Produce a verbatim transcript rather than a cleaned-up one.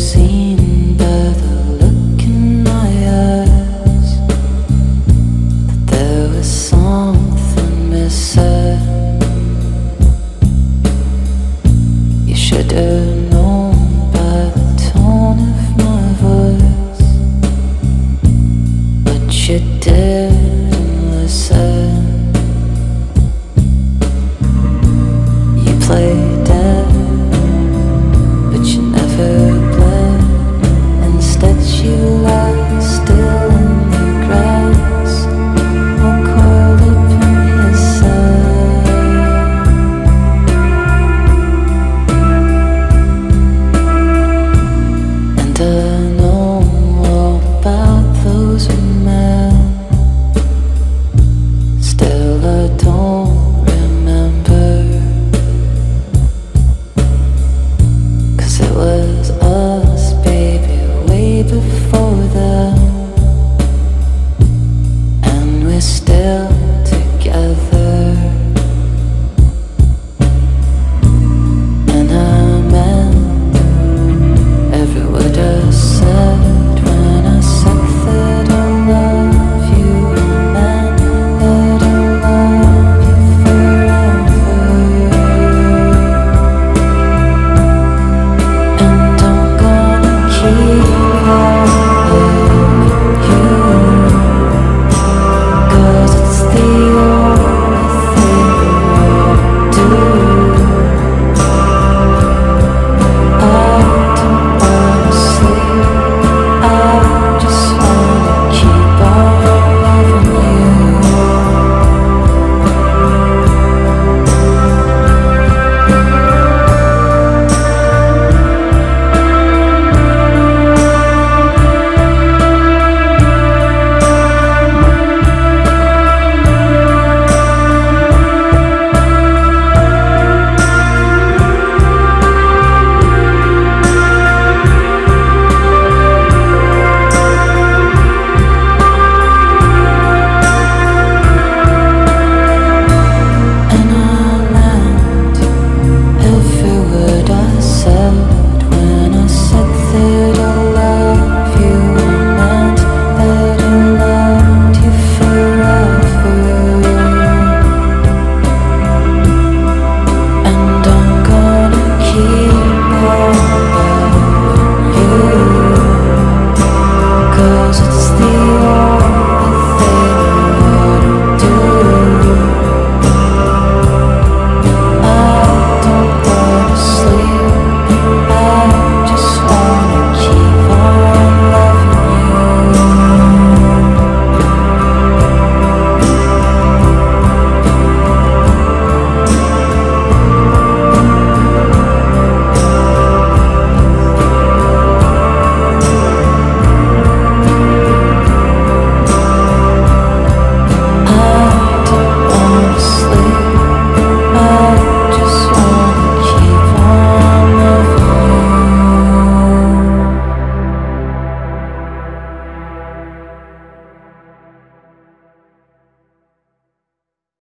seen the